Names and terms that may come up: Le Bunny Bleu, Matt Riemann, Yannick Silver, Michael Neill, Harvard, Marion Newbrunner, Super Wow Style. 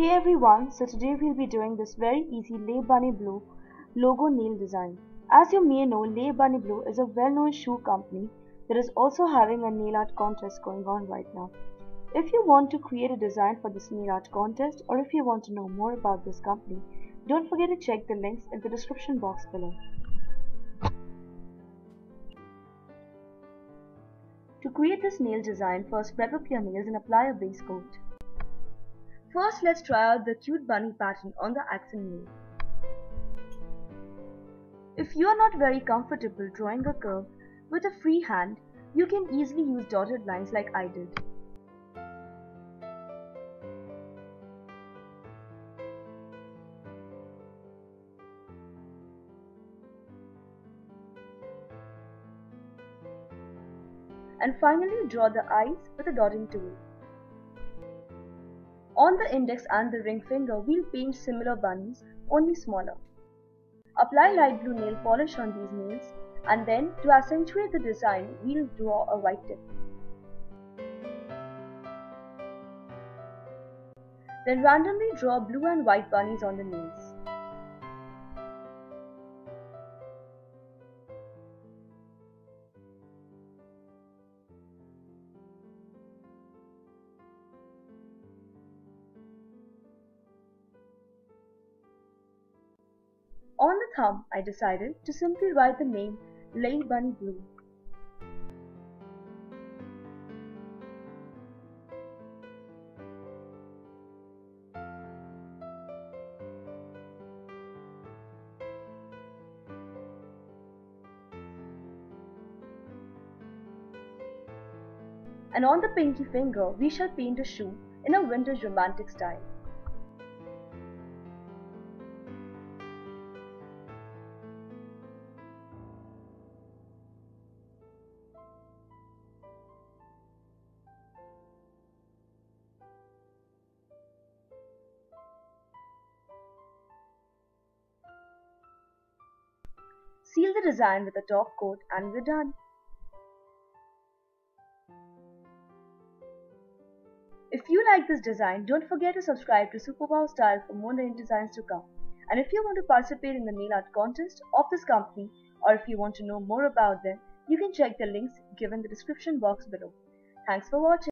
Hey everyone, so today we'll be doing this very easy Le Bunny Bleu logo nail design. As you may know, Le Bunny Bleu is a well-known shoe company that is also having a nail art contest going on right now. If you want to create a design for this nail art contest or if you want to know more about this company, don't forget to check the links in the description box below. To create this nail design, first prep up your nails and apply a base coat. First, let's try out the cute bunny pattern on the accent nail. If you are not very comfortable drawing a curve with a free hand, you can easily use dotted lines like I did. And finally, draw the eyes with a dotting tool. On the index and the ring finger, we'll paint similar bunnies, only smaller. Apply light blue nail polish on these nails, and then to accentuate the design, we'll draw a white tip. Then randomly draw blue and white bunnies on the nails. On the thumb, I decided to simply write the name Le Bunny Bleu. And on the pinky finger, we shall paint a shoe in a vintage romantic style. Seal the design with a top coat and we're done. If you like this design, don't forget to subscribe to Super Wow Style for more nail designs to come. And if you want to participate in the nail art contest of this company or if you want to know more about them, you can check the links given in the description box below. Thanks for watching.